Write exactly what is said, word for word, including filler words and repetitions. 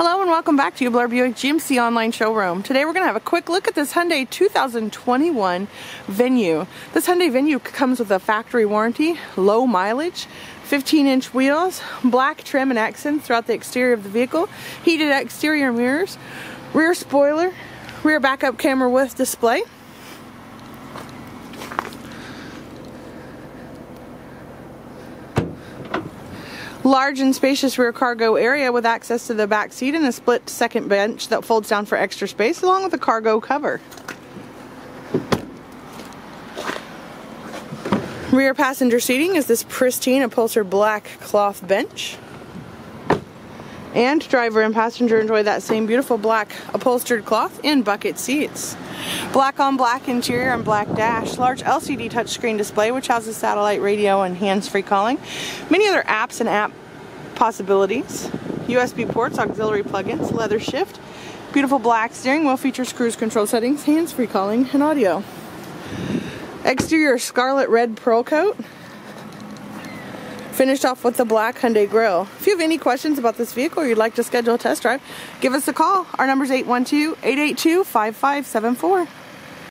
Hello and welcome back to Uebelhor Buick G M C Online Showroom. Today we're going to have a quick look at this Hyundai two thousand twenty-one Venue. This Hyundai Venue comes with a factory warranty, low mileage, fifteen inch wheels, black trim and accents throughout the exterior of the vehicle, heated exterior mirrors, rear spoiler, rear backup camera with display, large and spacious rear cargo area with access to the back seat and a split second bench that folds down for extra space along with a cargo cover. Rear passenger seating is this pristine upholstered black cloth bench. And driver and passenger enjoy that same beautiful black upholstered cloth in bucket seats. Black on black interior and black dash, large L C D touchscreen display which houses satellite radio and hands-free calling, many other apps and app possibilities, U S B ports, auxiliary plugins, leather shift, beautiful black steering wheel features cruise control settings, hands-free calling, and audio. Exterior scarlet red pearl coat, finished off with the black Hyundai grille. If you have any questions about this vehicle or you'd like to schedule a test drive, give us a call. Our number is eight one two, eight eight two, five five seven four.